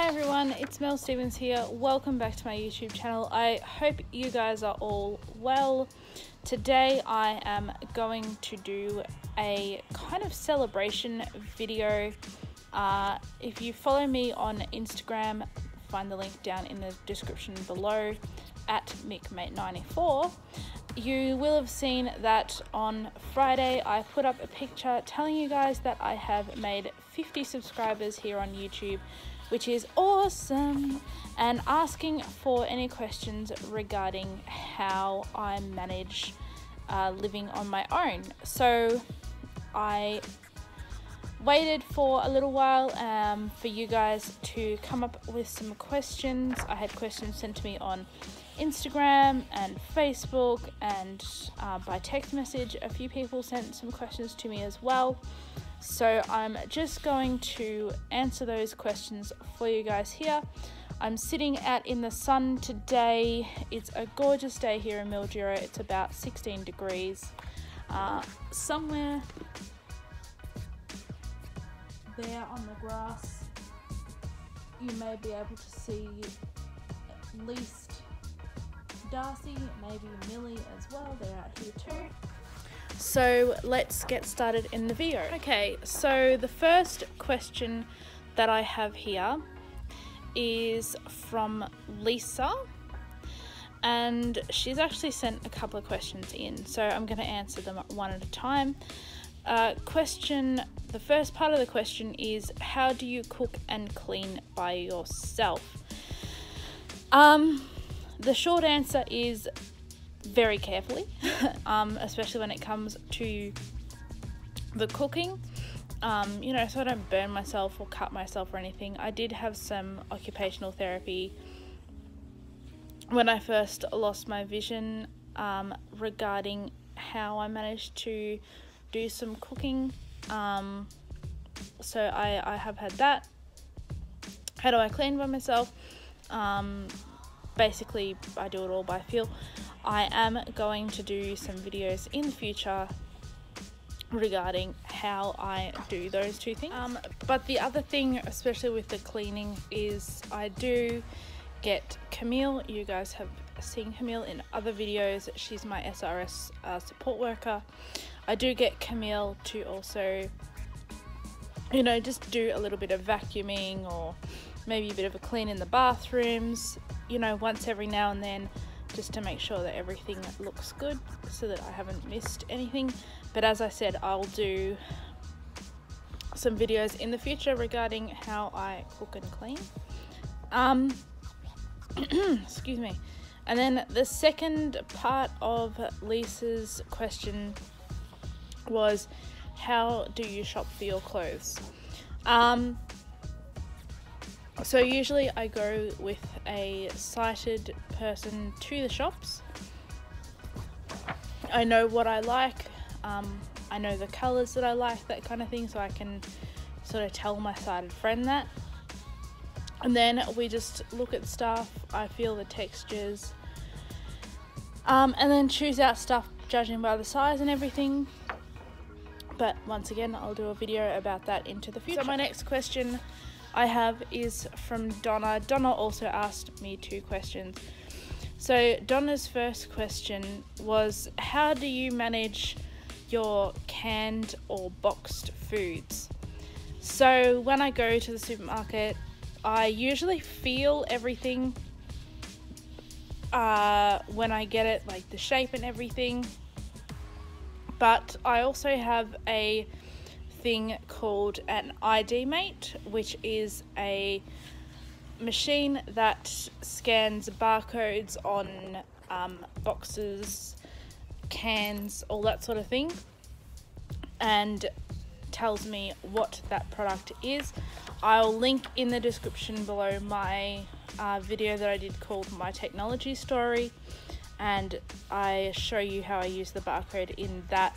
Hi everyone, it's Mel Stephens here. Welcome back to my YouTube channel. I hope you guys are all well. Today I am going to do a kind of celebration video. If you follow me on Instagram, find the link down in the description below, at mickmate94, you will have seen that on Friday I put up a picture telling you guys that I have made 50 subscribers here on YouTube, which is awesome, and asking for any questions regarding how I manage living on my own. So I waited for a little while for you guys to come up with some questions. I had questions sent to me on Instagram and Facebook, and by text message a few people sent some questions to me as well. So I'm just going to answer those questions for you guys here. I'm sitting out in the sun today. It's a gorgeous day here in Mildura. It's about 16 degrees. Somewhere there on the grass, you may be able to see at least Darcy, maybe Millie as well. They're out here too. So let's get started in the video. Okay, so the first question that I have here is from Lisa, and she's actually sent a couple of questions in, so I'm going to answer them one at a time. The first part of the question is, how do you cook and clean by yourself? The short answer is very carefully, especially when it comes to the cooking, you know, so I don't burn myself or cut myself or anything. I did have some occupational therapy when I first lost my vision regarding how I managed to do some cooking, so I have had that. How do I clean by myself? Basically, I do it all by feel. I am going to do some videos in the future regarding how I do those two things. But the other thing, especially with the cleaning, is I do get Camille. You guys have seen Camille in other videos. She's my SRS support worker. I do get Camille to also, you know, just do a little bit of vacuuming or maybe a bit of a clean in the bathrooms, you know, once every now and then, just to make sure that everything looks good so that I haven't missed anything. But as I said, I'll do some videos in the future regarding how I cook and clean. Excuse me. And then the second part of Lisa's question was, how do you shop for your clothes? So usually I go with a sighted person to the shops. I know what I like, I know the colours that I like, that kind of thing, so I can sort of tell my sighted friend that. And then we just look at stuff, I feel the textures, and then choose out stuff judging by the size and everything. But once again, I'll do a video about that into the future. So my next question I have is from Donna. Donna also asked me two questions. So Donna's first question was, how do you manage your canned or boxed foods? So when I go to the supermarket, I usually feel everything when I get it, like the shape and everything. But I also have a thing called an ID mate, which is a machine that scans barcodes on boxes, cans, all that sort of thing, and tells me what that product is. I'll link in the description below my video that I did called My Technology Story, and I show you how I use the barcode in that.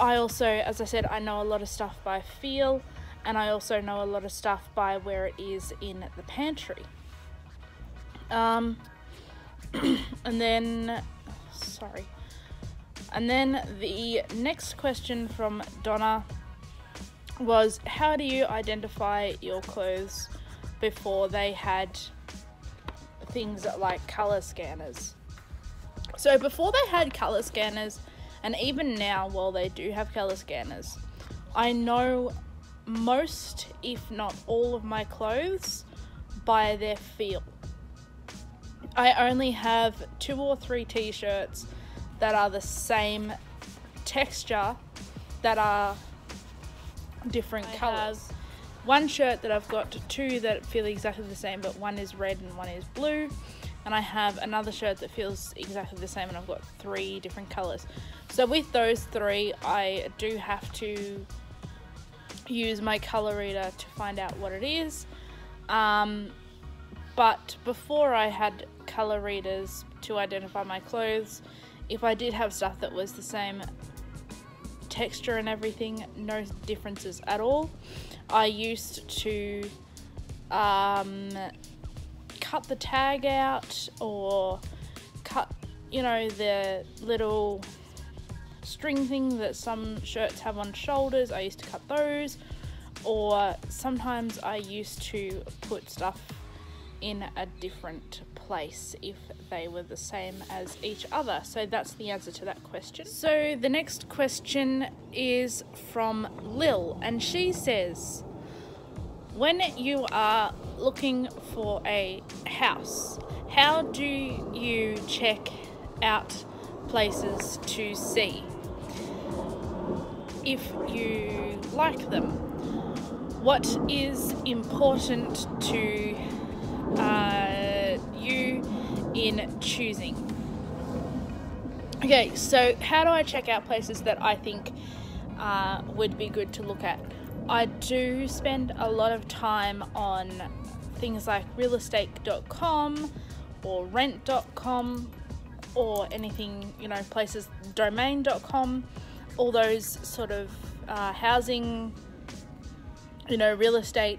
I also, as I said, I know a lot of stuff by feel, and I also know a lot of stuff by where it is in the pantry. And then, sorry. And then the next question from Donna was how do you identify your clothes before they had things like color scanners. So before they had color scanners, and even now while they do have color scanners, I know most if not all of my clothes by their feel. I only have 2 or 3 t-shirts that are the same texture that are different colors. One shirt that I've got 2 that feel exactly the same, but one is red and one is blue, and I have another shirt that feels exactly the same and I've got 3 different colors. So with those 3 I do have to use my color reader to find out what it is, but before I had color readers to identify my clothes, if I did have stuff that was the same texture and everything, no differences at all, I used to cut the tag out, or cut, you know, the little string thing that some shirts have on shoulders. I used to cut those, or sometimes I used to put stuff in a different place if they were the same as each other. So that's the answer to that question. So the next question is from Lil, and she says, when you are looking for a house, how do you check out places to see if you like them? What is important to you in choosing? Okay, so how do I check out places that I think would be good to look at? I do spend a lot of time on things like realestate.com or rent.com or anything, you know, places, domain.com, all those sort of housing, you know, real estate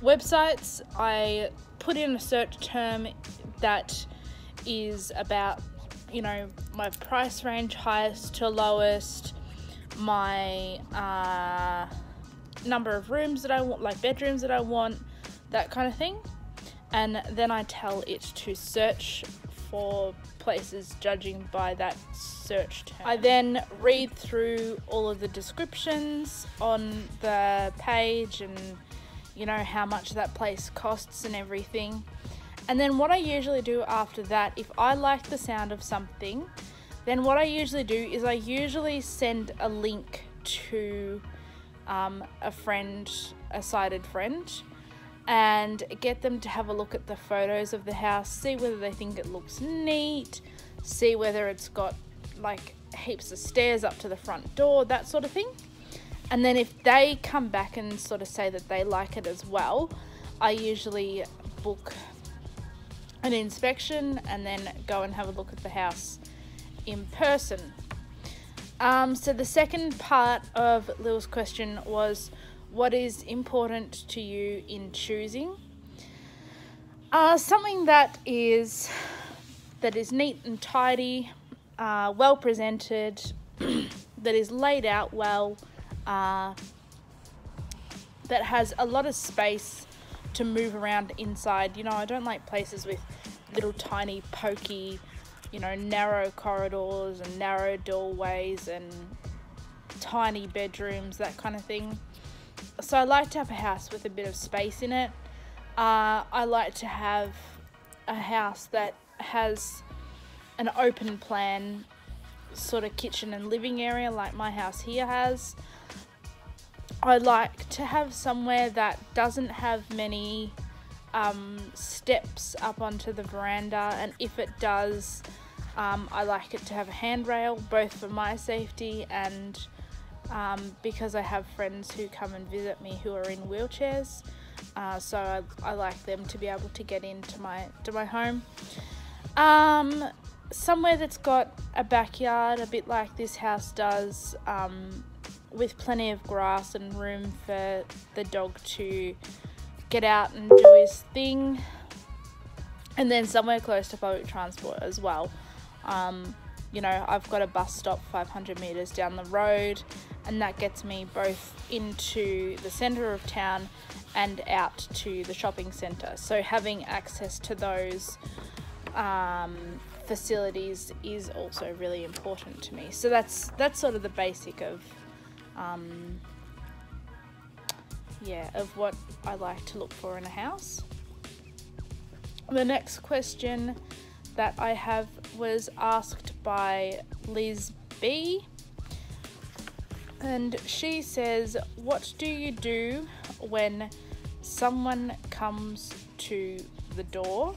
websites. I put in a search term that is about, you know, my price range, highest to lowest, my number of rooms that I want, like bedrooms that I want, that kind of thing, and then I tell it to search for places judging by that search term. I then read through all of the descriptions on the page and, you know, how much that place costs and everything. And then what I usually do after that, if I like the sound of something, then what I usually do is I usually send a link to a friend, a sighted friend, and get them to have a look at the photos of the house, see whether they think it looks neat, see whether it's got like heaps of stairs up to the front door, that sort of thing. And then if they come back and sort of say that they like it as well, I usually book an inspection and then go and have a look at the house in person. So the second part of Lil's question was, what is important to you in choosing? Something that is neat and tidy, well presented, that is laid out well, that has a lot of space to move around inside. You know, I don't like places with little tiny pokey, you know, narrow corridors and narrow doorways and tiny bedrooms, that kind of thing. So I like to have a house with a bit of space in it. I like to have a house that has an open plan sort of kitchen and living area like my house here has. I like to have somewhere that doesn't have many steps up onto the veranda, and if it does, I like it to have a handrail, both for my safety and because I have friends who come and visit me who are in wheelchairs, so I like them to be able to get into my home. Somewhere that's got a backyard, a bit like this house does, with plenty of grass and room for the dog to get out and do his thing, and then somewhere close to public transport as well. You know, I've got a bus stop 500 meters down the road, and that gets me both into the centre of town and out to the shopping centre. So having access to those facilities is also really important to me. So that's sort of the basic of of what I like to look for in a house. The next question that I have was asked by Liz B, and she says, what do you do when someone comes to the door,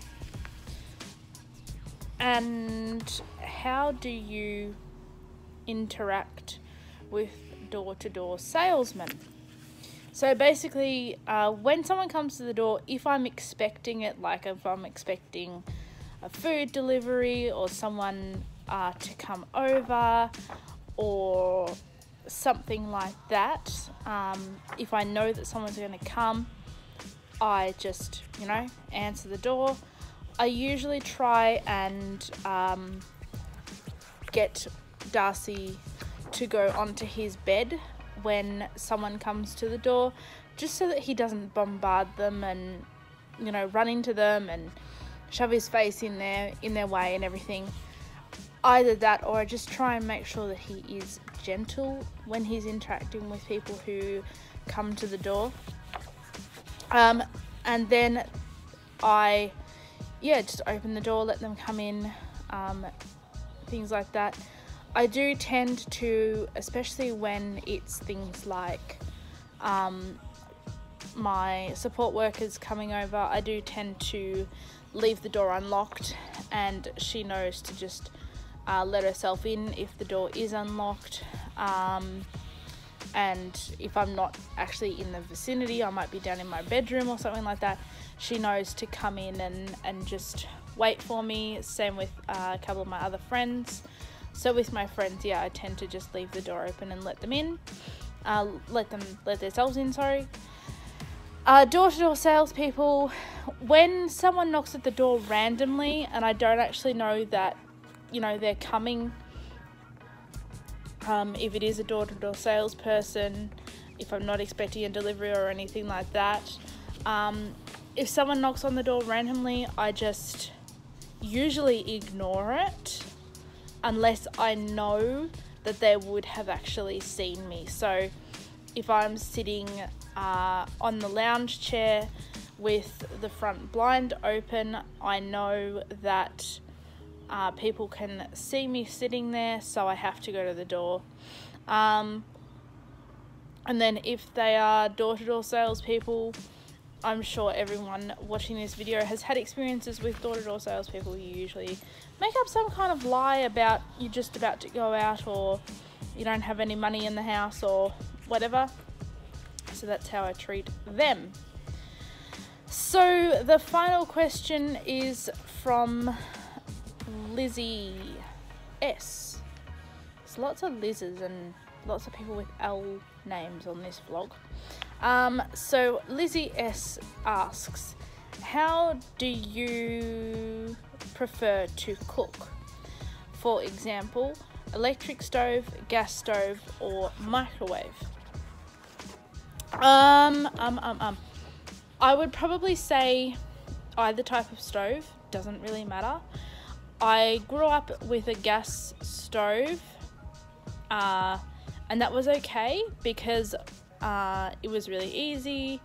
and how do you interact with door-to-door salesmen? So basically, when someone comes to the door, if I'm expecting it, like if I'm expecting a food delivery or someone to come over or something like that, if I know that someone's going to come, I just, answer the door. I usually try and get Darcy to go onto his bed when someone comes to the door, just so that he doesn't bombard them and run into them and shove his face in their way and everything. Either that, or I just try and make sure that he is gentle when he's interacting with people who come to the door, and then I just open the door, let them come in, things like that. I do tend to, especially when it's things like my support workers coming over, I do tend to leave the door unlocked, and she knows to just let herself in if the door is unlocked. And if I'm not actually in the vicinity, I might be down in my bedroom or something like that, she knows to come in and just wait for me. Same with a couple of my other friends. So with my friends, I tend to just leave the door open and let them in, let themselves in, sorry. Door-to-door salespeople, when someone knocks at the door randomly and I don't actually know that, they're coming, if it is a door-to-door salesperson, if I'm not expecting a delivery or anything like that, if someone knocks on the door randomly, I just usually ignore it, unless I know that they would have actually seen me. So if I'm sitting on the lounge chair with the front blind open, I know that people can see me sitting there, so I have to go to the door. And then if they are door-to-door salespeople, I'm sure everyone watching this video has had experiences with door-to-door salespeople. You usually make up some kind of lie about you're just about to go out, or you don't have any money in the house or whatever. So that's how I treat them. So the final question is from Lizzie S. There's lots of Lizzes and lots of people with L names on this vlog. So Lizzie S asks, how do you prefer to cook? For example, electric stove, gas stove, or microwave? I would probably say either type of stove, doesn't really matter. I grew up with a gas stove, and that was okay because it was really easy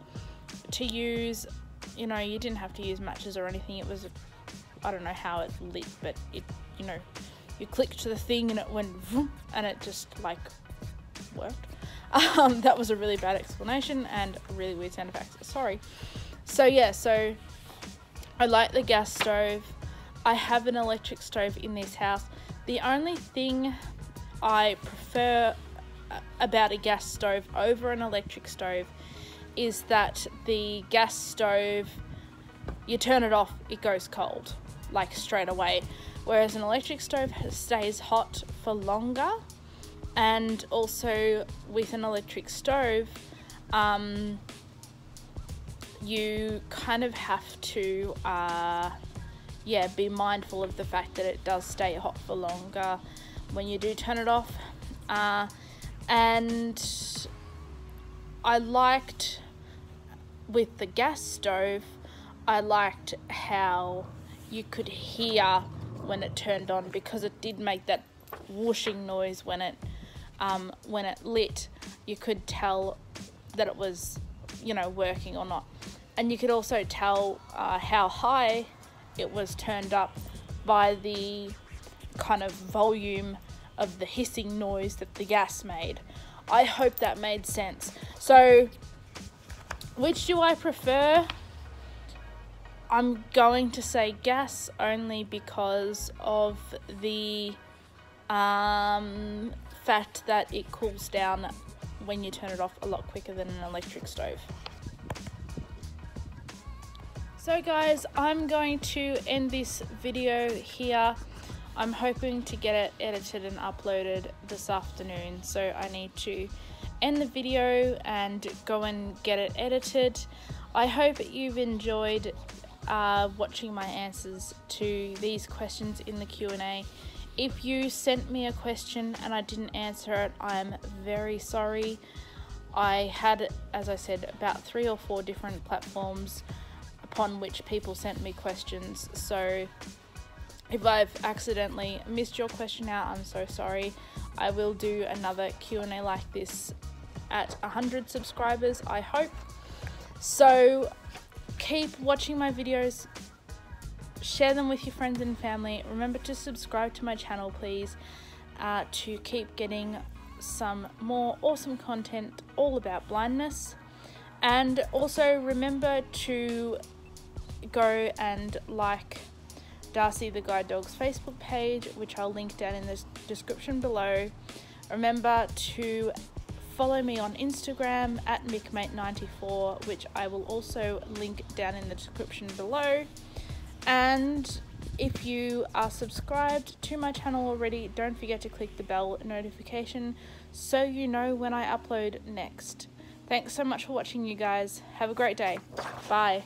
to use. You didn't have to use matches or anything. It was, I don't know how it lit, but it, you clicked the thing and it went vroom, and it just like worked. That was a really bad explanation and a really weird sound effect, sorry. So yeah, so I like the gas stove. I have an electric stove in this house. The only thing I prefer about a gas stove over an electric stove is that the gas stove, you turn it off, it goes cold like straight away, whereas an electric stove stays hot for longer. And also with an electric stove, you kind of have to be mindful of the fact that it does stay hot for longer when you do turn it off. And I liked with the gas stove, I liked how you could hear when it turned on, because it did make that whooshing noise when it lit. You could tell that it was, you know, working or not. And you could also tell how high it was turned up by the kind of volume of the hissing noise that the gas made. I hope that made sense. So, which do I prefer? I'm going to say gas, only because of the fact that it cools down when you turn it off a lot quicker than an electric stove. So guys, I'm going to end this video here. I'm hoping to get it edited and uploaded this afternoon, so I need to end the video and go and get it edited. I hope you've enjoyed watching my answers to these questions in the Q&A. If you sent me a question and I didn't answer it, I'm very sorry. I had, as I said, about 3 or 4 different platforms upon which people sent me questions, so if I've accidentally missed your question out, I'm so sorry. I will do another Q&A like this at 100 subscribers, I hope. So keep watching my videos, share them with your friends and family. Remember to subscribe to my channel, please, to keep getting some more awesome content all about blindness. And also remember to go and like Darcy the Guide Dog's Facebook page, which I'll link down in the description below. Remember to follow me on Instagram at mickmate94, which I will also link down in the description below. And if you are subscribed to my channel already, don't forget to click the bell notification so you know when I upload next. Thanks so much for watching, you guys. Have a great day. Bye.